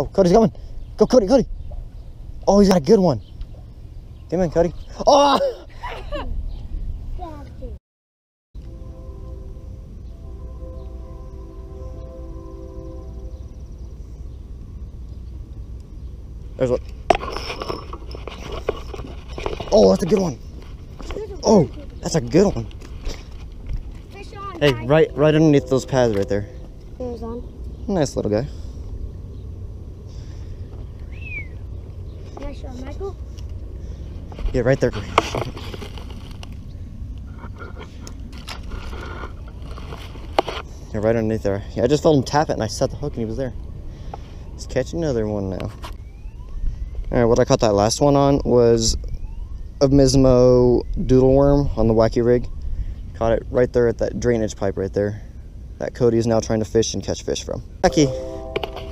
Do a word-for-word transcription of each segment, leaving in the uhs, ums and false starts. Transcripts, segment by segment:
Oh, Cody's going. Go, Cody, Cody. Oh, he's got a good one. Come in, Cody. Oh! There's one. Oh, that's a good one. Oh, that's a good one. Hey, right right underneath those pads right there. There's one. Nice little guy. Nice one, Michael. Yeah, right there. Yeah, right underneath there. Yeah, I just felt him tap it and I set the hook and he was there. Let's catch another one now. Alright, what I caught that last one on was a Mismo doodle worm on the Wacky Rig. Caught it right there at that drainage pipe right there that Cody is now trying to fish and catch fish from. Wacky,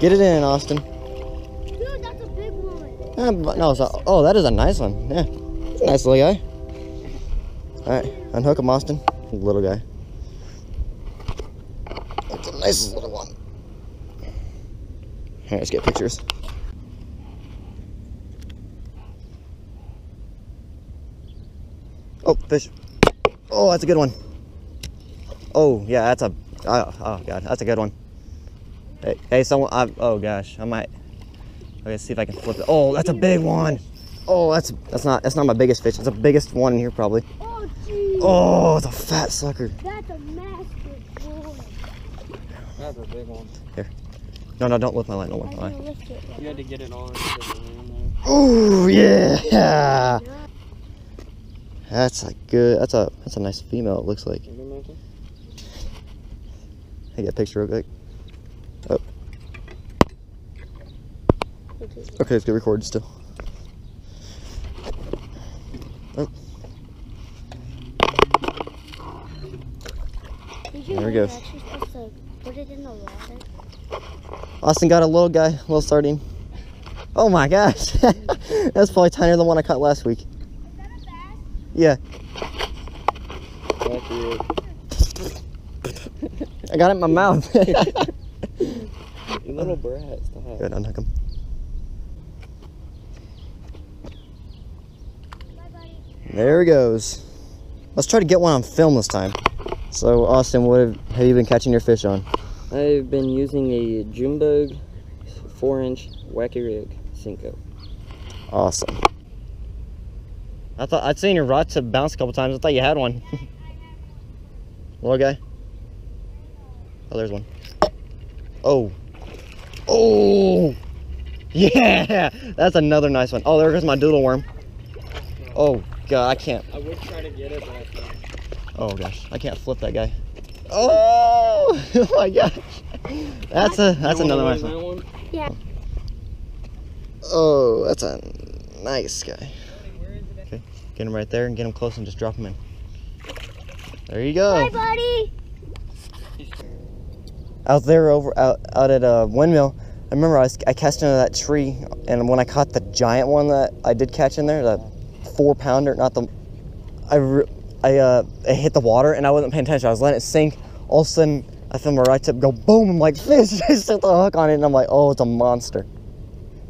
get it in, Austin. Dude, that's a big one. Uh, no, so, oh, that is a nice one. Yeah, nice little guy. All right, unhook him, Austin. Little guy. That's a nice little one. All right, let's get pictures. Oh, fish. Oh, that's a good one. Oh, yeah, that's a, oh, oh God, that's a good one. Hey, hey someone, I, oh gosh, I might, okay, see if I can flip it. Oh, that's a big one. Oh, that's, that's not, that's not my biggest fish. It's the biggest one in here, probably. Oh, geez. Oh, it's a fat sucker. That's a massive boy. That's a big one. Here. No, no, don't lift my line, don't lift my line. Lift it, yeah. You had to get it on. Oh, yeah. yeah. That's a good, that's a, that's a nice female it looks like. I get a picture real quick. Oh. Okay, it's good recorded still. Oh. There we go. Austin got a little guy, little sardine. Oh my gosh. That's probably tinier than one I caught last week. Yeah. Thank you. I got it in my mouth. You little brat. Good, unhook him. Bye, buddy. There he goes. Let's try to get one on film this time. So, Austin, what have, have you been catching your fish on? I've been using a jumbo four inch Wacky Rig Senko. Awesome. I thought I'd seen your rod tip bounce a couple times. I thought you had one. Little guy. Oh, there's one. Oh. Oh. Yeah. That's another nice one. Oh, there goes my doodle worm. Oh, God. I can't. I would try to get it, but I can't. Oh, gosh. I can't flip that guy. Oh. Oh, my gosh. That's, a, that's another nice one. Yeah. Oh, that's a nice guy. Get him right there and get him close and just drop him in. There you go. Hi, buddy. Out there over out, out at a windmill, I remember I, was, I cast into that tree, and when I caught the giant one that I did catch in there, the four pounder, not the, I, I, uh, I hit the water and I wasn't paying attention. I was letting it sink. All of a sudden, I feel my right tip go boom. I'm like, fish. I set the hook on it and I'm like, oh, it's a monster.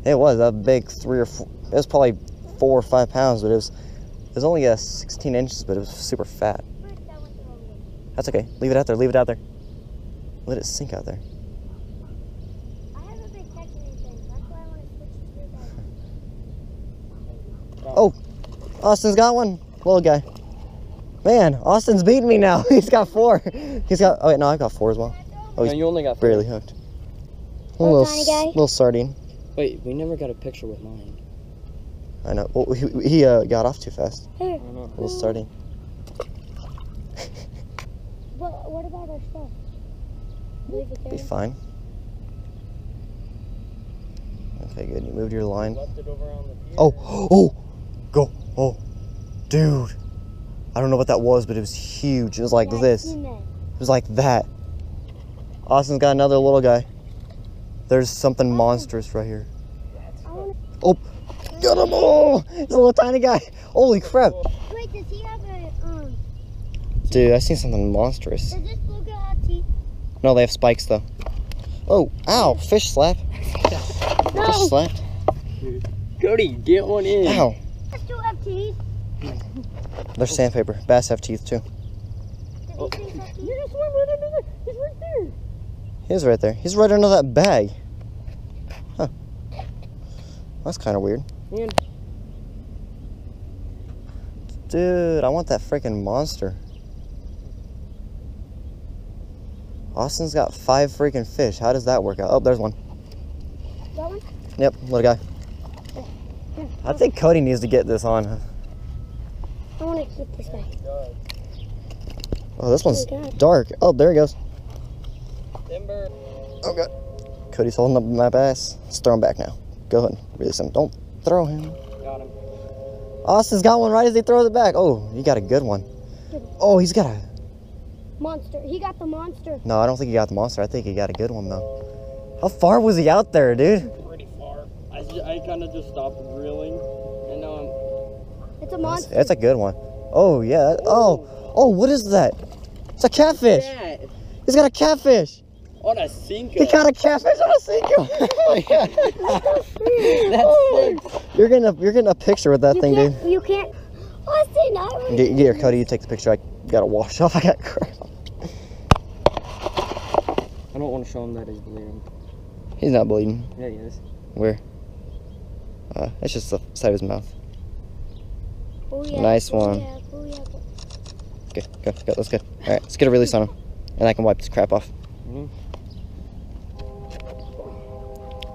It was a big three or four, it was probably four or five pounds, but it was. It was only uh, sixteen inches, but it was super fat. That's okay. Leave it out there. Leave it out there. Let it sink out there. I haven't been catching anything. That's why I want to switch to Oh, Austin's got one. Little guy. Man, Austin's beating me now. He's got four. He's got. Oh wait, no, I've got four as well. Oh, no, you only got four. Barely hooked. A little, guy. little sardine. Wait, we never got a picture with mine. I know. Well, he he uh, got off too fast. Here. I know. Little sardine. But what about our stuff? Leave it there. Be fine. Okay, good. You moved your line. Left it over on the pier. Oh, oh, go, oh, dude. I don't know what that was, but it was huge. It was like this. It was like that. Austin's got another little guy. There's something monstrous right here. Oh. Got him! Oh, he's a little tiny guy. Holy crap! Wait, does he have a um? Dude, I seen something monstrous. Does this blue guy have teeth? No, they have spikes though. Oh, ow! Fish slap. No. Just slapped. Cody, get one in. Ow. Bass do have teeth. There's sandpaper. Bass have teeth too. Oh. You just swim right under there. He's right there. He is right there. He's right under that bag. Huh. That's kind of weird. Man. Dude, I want that freaking monster. Austin's got five freaking fish. How does that work out? Oh, there's one. That one? Yep, little guy. I think Cody needs to get this on. I want to keep this guy. Oh, this one's dark. Oh, there he goes. Timber. Oh, God. Cody's holding up my bass. Let's throw him back now. Go ahead and release him. Don't throw him. Got him. Austin's got one right as he throws it back. Oh, he got a good one. Oh, he's got a... monster. He got the monster. No, I don't think he got the monster. I think he got a good one, though. How far was he out there, dude? Pretty far. I, I kind of just stopped reeling. And now I'm... It's a monster. That's, that's a good one. Oh, yeah. Oh. Oh, oh, what is that? It's a catfish. He's got a catfish. On a Senko. He got a catfish on a Senko. Oh, yeah. That's oh, sick. You're getting a, you're getting a picture with that you thing, dude. You can't. Austin, I was... Here, here, Cody, you take the picture. I got to wash off. I got crap. I don't want to show him that he's bleeding. He's not bleeding. Yeah, he is. Where? Uh, that's just the side of his mouth. Oh, yeah. Nice one. Yeah, oh, yeah. Okay, go, go, let's go. All right, let's get a release on him. And I can wipe this crap off. Mm-hmm.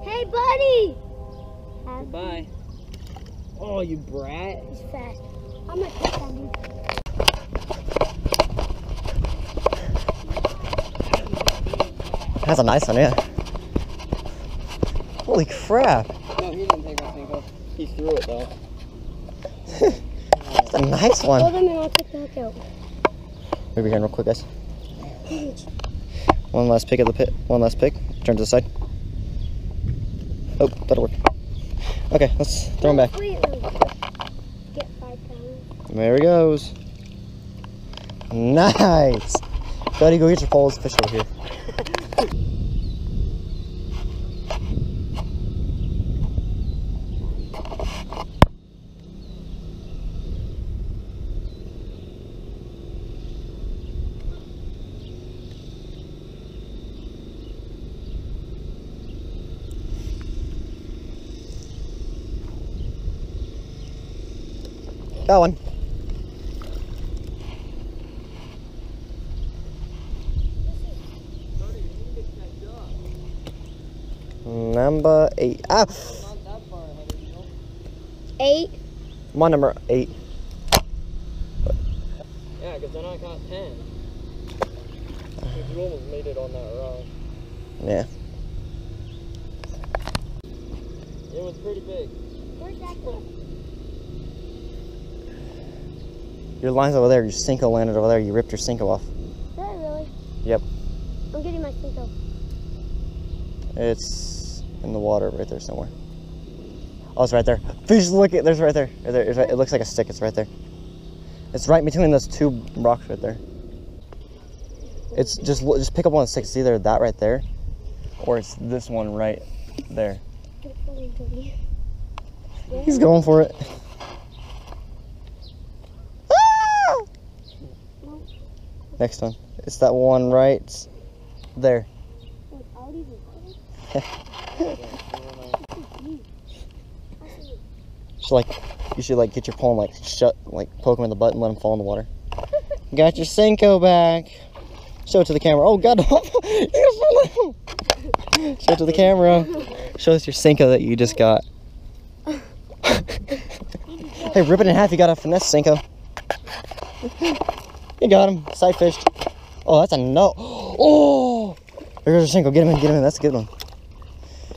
Hey, buddy! Goodbye. Oh, you brat. He's fast. I'm gonna catch that dude. That's a nice one, yeah. Holy crap. No, he didn't take my Senko. He threw it, though. That's a nice one. Hold on, and I'll take the hook out. Move your hand real quick, guys. One last pick of the pit. One last pick. Turn to the side. Oh, that'll work. Okay, let's throw him back. Get five pounds. There he goes. Nice. Buddy, go get your poles. Fish over here. That one. Number eight. Ah! Eight? My number eight. Yeah, because then I got ten. You almost made it on that rock. Yeah. It was pretty big. Where's that one? Your line's over there, your Senko landed over there, you ripped your Senko off. Did I really? Yep. I'm getting my Senko. It's in the water right there somewhere. Oh, it's right there. Fish, look at there's right there. Right there. It's right, it looks like a stick, it's right there. It's right between those two rocks right there. It's just just pick up one stick. It's either that right there or it's this one right there. He's going for it. Next one. It's that one right there. Should like, you should like get your pole and like shut, like poke him in the butt and let him fall in the water. Got your Senko back. Show it to the camera. Oh God! Show it to the camera. Show us your Senko that you just got. Hey, rip it in half. You got a finesse Senko. You got him. Side fished. Oh, that's a no. Oh! There's a Senko. Get him in. Get him in. That's a good one.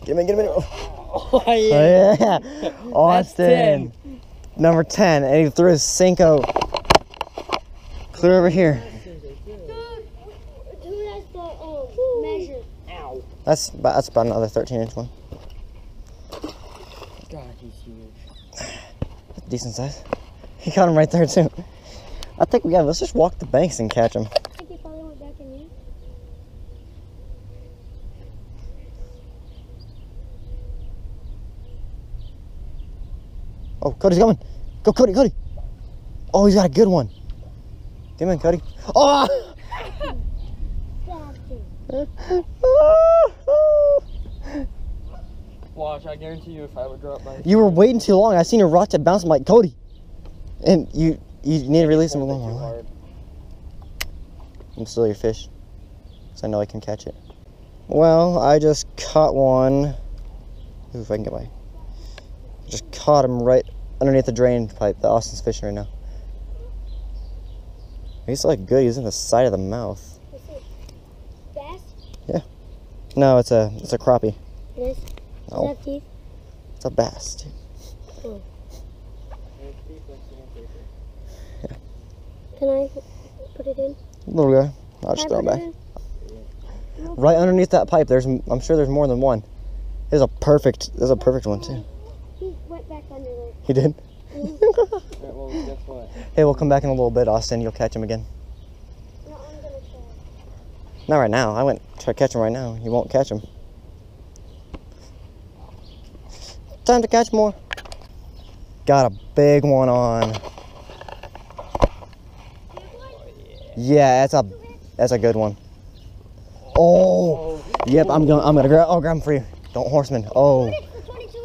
Get him in. Get him in. Oh, yeah. Oh, yeah. Austin. ten. Number ten. And he threw his Senko clear over here. That's about, that's about another thirteen inch one. God, he's huge. That's a decent size. He caught him right there, too. I think we got. Let's just walk the banks and catch them. I think he probably went back in here. Oh, Cody's coming. Go, Cody, Cody. Oh, he's got a good one. Come in, Cody. Oh! Watch, I guarantee you if I would drop my... You were waiting too long. I seen your rod tip bounce. I'm like, Cody. And you you need to release him a little more. I'm still your fish. So I know I can catch it. Well, I just caught one. Ooh, if I can get my... Just caught him right underneath the drain pipe that Austin's fishing right now. He's like good. He's in the side of the mouth. Is it bass? Yeah. No, it's a it's a crappie. Yes. No. It's, it's a bass, dude. Oh. Yeah. Can I put it in? Little guy. I'll just throw it back. Right underneath that pipe. There's I'm sure there's more than one. There's a perfect. There's a perfect one too. He went back under there. He did? Mm-hmm. All right, well, guess what? Hey, we'll come back in a little bit, Austin. You'll catch him again. No, I'm gonna try. Not right now. I went try to catch him right now. You won't catch him. Time to catch more. Got a big one on. Yeah, that's a that's a good one. Oh, yep. I'm going. I'm gonna grab. Oh, grab him for you. Don't horseman. Oh.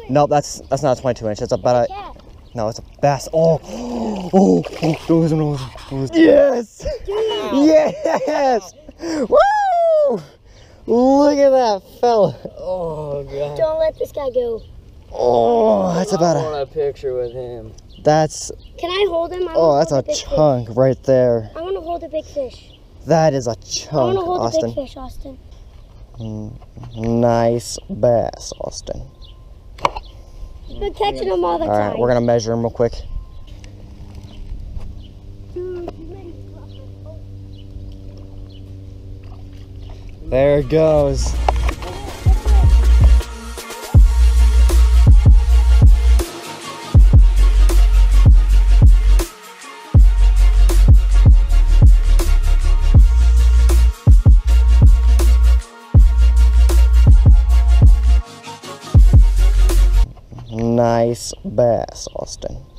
Nope, that's that's not a twenty-two inch. That's about a no, it's a bass. Oh, oh, oh, don't lose him, don't lose him, don't lose him. Yes, yes. Woo! Look at that fella. Oh god. Don't let this guy go. Oh, that's about a. I want a picture with him. That's. Can I hold him? I oh, that's a chunk fish. Right there. I want to hold a big fish. That is a chunk, Austin. I want to hold Austin. A big fish, Austin. Mm, nice bass, Austin. We're catching them all the all time. All right, we're going to measure them real quick. There it goes. Nice bass, Austin.